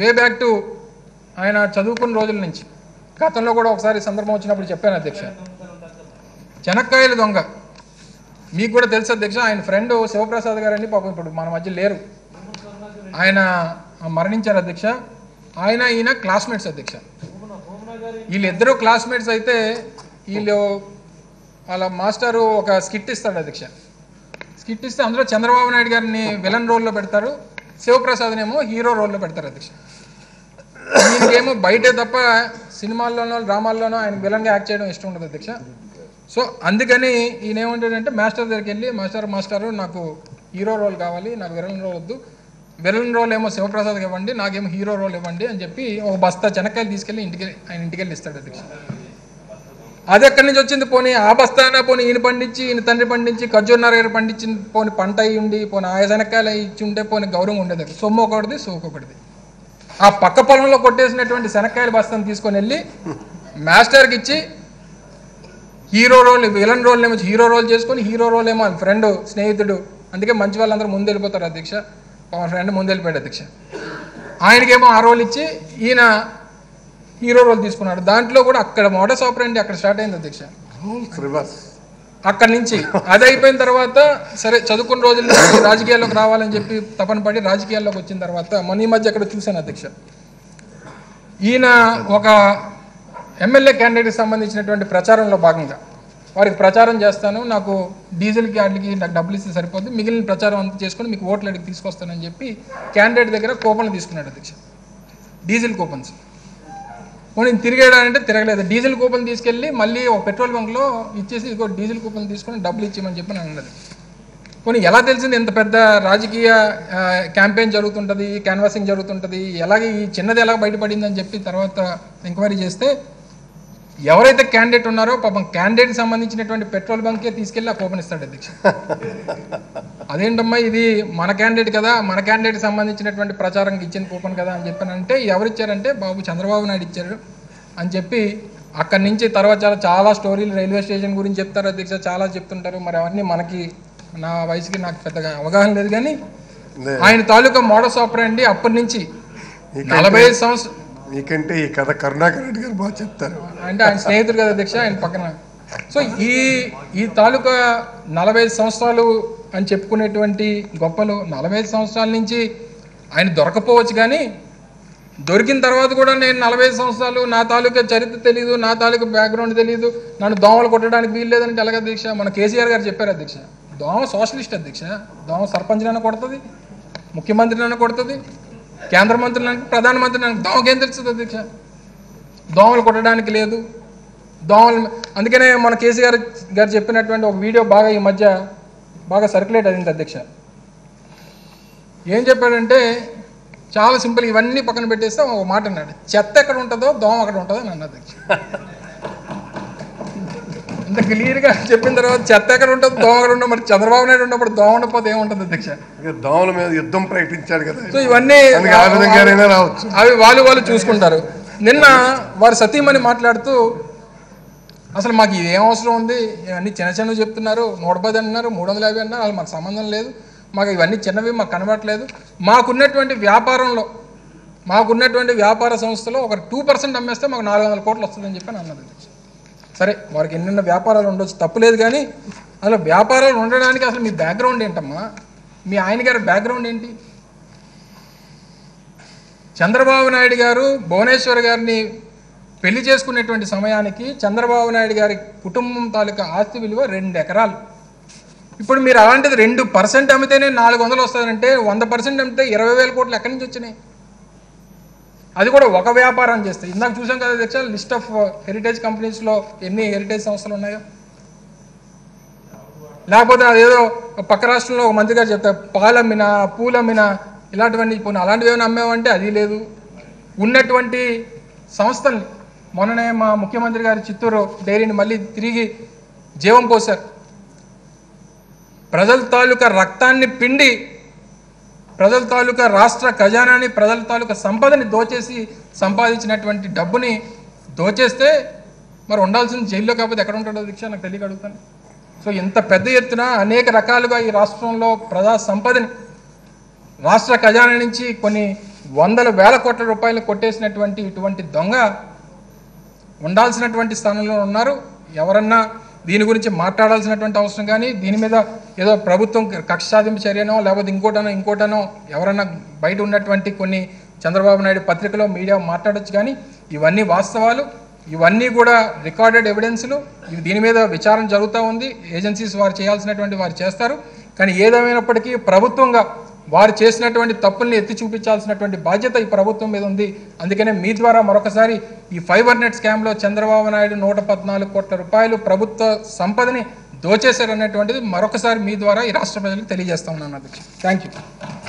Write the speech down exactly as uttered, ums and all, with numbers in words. Way back to ఆయన చదువుకున్న రోజుల నుంచి గతంలో కూడా ఒకసారి సందర్భం వచ్చినప్పుడు చెప్పాను అధ్యక్ష. చెనక్కాయల దొంగ మీకు కూడా తెలుసు అధ్యక్ష, ఆయన ఫ్రెండ్ శివప్రసాద్ గారని పాపం ఇప్పుడు మన మధ్య లేరు, ఆయన మరణించారు అధ్యక్ష. ఆయన ఈయన క్లాస్మేట్స్ అధ్యక్ష, వీళ్ళిద్దరూ క్లాస్మేట్స్ అయితే వీళ్ళు వాళ్ళ మాస్టరు ఒక స్కిట్ ఇస్తాడు అధ్యక్ష. స్కిట్ ఇస్తే అందులో చంద్రబాబు నాయుడు గారిని విలన్ రోల్లో పెడతారు, శివప్రసాద్నేమో హీరో రోల్లో పెడతారు అధ్యక్ష. ఈయనకేమో బయటే తప్ప సినిమాల్లోనో డ్రామాల్లోనో ఆయన విలన్గా యాక్ట్ చేయడం ఇష్టం ఉండదు అధ్యక్ష. సో అందుకని ఈయన ఏమంటాడంటే మాస్టర్ దగ్గరికి వెళ్ళి మాస్టర్ మాస్టారు నాకు హీరో రోల్ కావాలి, నాకు విలన్ రోల్ వద్దు, విలన్ రోల్ ఏమో శివప్రసాద్కి ఇవ్వండి, నాకేమో హీరో రోల్ ఇవ్వండి అని చెప్పి ఒక బస్తా చెనక్కాయలు తీసుకెళ్ళి ఇంటికి ఆయన ఇంటికి వెళ్ళి ఇస్తాడు అధ్యక్ష. అది ఎక్కడి నుంచి వచ్చింది, పోనీ ఆ బస్తా అయినా పోనీ ఈయన పండించి ఈయన తండ్రి పండించి ఖర్జూర్ నారాయణ పండించి పోనీ పంట అయ్యి ఉండి పోనీ ఆ శనక్కాయలు ఇచ్చి ఉంటే పోనీ గౌరవం ఉండేది. సొమ్ము ఒకటిది సోకు ఒకటిది. ఆ పక్క పొలంలో కొట్టేసినటువంటి శనక్కాయల బస్తాను తీసుకొని వెళ్ళి మాస్టర్కి ఇచ్చి హీరో రోల్ విలన్ రోల్ ఏమో హీరో రోల్ చేసుకొని హీరో రోల్ ఏమో ఆయన ఫ్రెండ్ స్నేహితుడు అందుకే మంచి వాళ్ళందరూ ముందు వెళ్ళిపోతారు అధ్యక్ష, మా ఫ్రెండ్ ముందు వెళ్ళిపోయాడు అధ్యక్ష. ఆయనకేమో ఆ రోల్ ఇచ్చి ఈయన హీరో రోల్ తీసుకున్నాడు. దాంట్లో కూడా అక్కడ మోడస్ ఆపరేండి అక్కడ స్టార్ట్ అయింది అధ్యక్ష. అక్కడి నుంచి అది అయిపోయిన తర్వాత సరే చదువుకున్న రోజుల్లో రాజకీయాల్లోకి రావాలని చెప్పి తపన పడి రాజకీయాల్లోకి వచ్చిన తర్వాత మొన్న ఈ మధ్య అక్కడ చూశాను అధ్యక్ష, ఈయన ఒక ఎమ్మెల్యే క్యాండిడేట్కి సంబంధించినటువంటి ప్రచారంలో భాగంగా వారికి ప్రచారం చేస్తాను, నాకు డీజిల్కి వాటికి నాకు డబ్బులు ఇస్తే సరిపోద్ది, మిగిలిన ప్రచారం అంతా చేసుకుని మీకు ఓట్లు అడిగి తీసుకొస్తానని చెప్పి క్యాండిడేట్ దగ్గర కూపన్లు తీసుకున్నాడు అధ్యక్ష, డీజిల్ కూపన్స్. పోనీ తిరిగాడంటే తిరగలేదు, డీజిల్ కూపన్ తీసుకెళ్ళి మళ్ళీ ఒక పెట్రోల్ బంక్లో ఇచ్చేసి ఇదిగో డీజిల్ కూపన్ తీసుకుని డబ్బులు ఇచ్చేయమని చెప్పి నేను అన్నది. పోనీ ఎలా తెలిసింది ఇంత పెద్ద రాజకీయ క్యాంపెయిన్ జరుగుతుంటుంది, క్యాన్వాసింగ్ జరుగుతుంటుంది, ఎలాగే ఈ చిన్నది ఎలా బయటపడిందని చెప్పి తర్వాత ఎంక్వైరీ చేస్తే ఎవరైతే క్యాండిడేట్ ఉన్నారో పాపం క్యాండిడేట్కి సంబంధించినటువంటి పెట్రోల్ బంక్కే తీసుకెళ్ళి ఆ కూపన్ ఇస్తాడు అధ్యక్ష. అదేంటమ్మా ఇది మన క్యాండిడేట్ కదా, మన క్యాండిడేట్కి సంబంధించినటువంటి ప్రచారంకి ఇచ్చిన కూపన్ కదా అని చెప్పానంటే ఎవరిచ్చారంటే బాబు చంద్రబాబు నాయుడు ఇచ్చారు అని చెప్పి అక్కడి నుంచి తర్వాత చాలా చాలా స్టోరీలు రైల్వే స్టేషన్ గురించి చెప్తారు అధ్యక్ష, చాలా చెప్తుంటారు. మరి అవన్నీ మనకి నా వయసుకి నాకు పెద్దగా అవగాహన లేదు, కానీ ఆయన తాలూకా మోడస్ ఆపరేండి అప్పటి నుంచి నలభై ఐదు సంవత్సరాలు నీకంటే ఈ కథ కరుణాకర్ రెడ్డి గారు బాగా చెప్తారు అంటే ఆయన స్నేహితుడు కదా అధ్యక్ష ఆయన పక్కన. సో ఈ ఈ తాలూకా నలభై ఐదు సంవత్సరాలు అని చెప్పుకునేటువంటి గొప్పలు నలభై ఐదు సంవత్సరాల నుంచి ఆయన దొరకపోవచ్చు, కానీ దొరికిన తర్వాత కూడా నేను నలభై ఐదు సంవత్సరాలు నా తాలూకా చరిత్ర తెలియదు, నా తాలూకా బ్యాక్గ్రౌండ్ తెలియదు, నన్ను దోమలు కొట్టడానికి వీల్లేదంటే ఎలాగ అధ్యక్ష. మన కేసీఆర్ గారు చెప్పారు అధ్యక్ష, దోమ సోషలిస్ట్ అధ్యక్ష, దోమ సర్పంచ్లను కొడుతుంది, ముఖ్యమంత్రిని కొడుతుంది, కేంద్ర మంత్రులకు ప్రధానమంత్రి నాకు దోమకేం తెలుస్తుంది అధ్యక్ష. దోమలు కొట్టడానికి లేదు, దోమలు అందుకనే మన కేసీఆర్ గారు చెప్పినటువంటి ఒక వీడియో బాగా ఈ మధ్య బాగా సర్క్యులేట్ అయింది అధ్యక్ష. ఏం చెప్పాడంటే చాలా సింపుల్, ఇవన్నీ పక్కన పెట్టేస్తే ఒక మాట అన్నాడు, చెత్త ఎక్కడ ఉంటుందో దోమ అక్కడ ఉంటుందో అని అన్న అధ్యక్ష. ఇంత క్లియర్గా చెప్పిన తర్వాత చెత్త ఎక్కడ ఉంటుంది దోమ ఎక్కడ ఉంటుంది, మరి చంద్రబాబు నాయుడు ఉన్నప్పుడు దోమ ఉండకపోతే ఏముంటుంది అధ్యక్ష. దోమల మీద యుద్ధం ప్రకటించాడు కదా. సో ఇవన్నీ అవి వాళ్ళు వాళ్ళు చూసుకుంటారు. నిన్న వారు సతీమణి మాట్లాడుతూ అసలు మాకు ఇది ఏం అవసరం ఉంది, ఇవన్నీ చిన్న చిన్నవి చెప్తున్నారు, నూట పది అన్నారు, మూడు వందల యాభై అన్నారు, అసలు మాకు సంబంధం లేదు, మాకు ఇవన్నీ చిన్నవి మాకు కనబడట్లేదు, మాకున్నటువంటి వ్యాపారంలో మాకున్నటువంటి వ్యాపార సంస్థలో ఒక టూ పర్సెంట్ అమ్మేస్తే మాకు నాలుగు వందల కోట్లు వస్తుందని చెప్పి అన్నది అధ్యక్ష. సరే వారికి ఎన్నెన్న వ్యాపారాలు ఉండొచ్చు తప్పులేదు, కానీ అసలు వ్యాపారాలు ఉండడానికి అసలు మీ బ్యాక్గ్రౌండ్ ఏంటమ్మా, మీ ఆయన గారి బ్యాక్గ్రౌండ్ ఏంటి. చంద్రబాబు నాయుడు గారు భువనేశ్వర్ గారిని పెళ్లి చేసుకునేటువంటి సమయానికి చంద్రబాబు నాయుడు గారి కుటుంబం తాలూకా ఆస్తి విలువ రెండు ఎకరాలు. ఇప్పుడు మీరు అలాంటిది రెండు పర్సెంట్ అమ్మితేనే నాలుగు వందలు వస్తుందంటే వంద పర్సెంట్ అమ్మితే ఇరవై వేల కోట్లు ఎక్కడి నుంచి వచ్చినాయి, అది కూడా ఒక వ్యాపారం చేస్తాయి. ఇందాక చూసాం కదా అధ్యక్ష లిస్ట్ ఆఫ్ హెరిటేజ్ కంపెనీస్లో ఎన్ని హెరిటేజ్ సంస్థలు ఉన్నాయో. లేకపోతే అదేదో పక్క రాష్ట్రంలో ఒక మంత్రి గారు చెప్తారు పాలమ్మినా పూలమ్మినా ఇలాంటివన్నీ, పోనీ అలాంటివి ఏమైనా అమ్మేవంటే అది లేదు. ఉన్నటువంటి సంస్థల్ని మొన్ననే మా ముఖ్యమంత్రి గారు చిత్తూరు డైరీని మళ్ళీ తిరిగి జీవం పోశారు. ప్రజల తాలూకా రక్తాన్ని పిండి ప్రజల తాలూకా రాష్ట్ర ఖజానాని ప్రజల తాలూకా సంపదని దోచేసి సంపాదించినటువంటి డబ్బుని దోచేస్తే మరి ఉండాల్సిన జైల్లో కాకపోతే ఎక్కడ ఉంటాడో దీక్ష నాకు తెలియక అడుగుతాను. సో ఇంత పెద్ద ఎత్తున అనేక రకాలుగా ఈ రాష్ట్రంలో ప్రజా సంపదని రాష్ట్ర ఖజానా నుంచి కొన్ని వందల వేల కోట్ల రూపాయలు కొట్టేసినటువంటి ఇటువంటి దొంగ ఉండాల్సినటువంటి స్థానంలో ఉన్నారు. ఎవరన్నా దీని గురించి మాట్లాడాల్సినటువంటి అవసరం కానీ దీని మీద ఏదో ప్రభుత్వం కక్ష సాధింపు చర్యనో లేకపోతే ఇంకోటనో ఇంకోటనో ఎవరన్నా బయట ఉన్నటువంటి కొన్ని చంద్రబాబు నాయుడు పత్రికలో మీడియా మాట్లాడొచ్చు. కానీ ఇవన్నీ వాస్తవాలు, ఇవన్నీ కూడా రికార్డెడ్ ఎవిడెన్స్లు. ఇవి దీని మీద విచారణ జరుగుతూ ఉంది, ఏజెన్సీస్ వారు చేయాల్సినటువంటి వారు చేస్తారు. కానీ ఏదేమైనప్పటికీ ప్రభుత్వంగా వారు చేసినటువంటి తప్పుల్ని ఎత్తి చూపించాల్సినటువంటి బాధ్యత ఈ ప్రభుత్వం మీద ఉంది. అందుకనే మీ ద్వారా మరొకసారి ఈ ఫైబర్ నెట్ స్కామ్లో చంద్రబాబు నాయుడు నూట పద్నాలుగు కోట్ల రూపాయలు ప్రభుత్వ సంపదని దోచేశారనేటువంటిది మరొకసారి మీ ద్వారా ఈ రాష్ట్ర ప్రజలకు తెలియజేస్తా ఉన్నాను అధ్యక్ష. Thank you.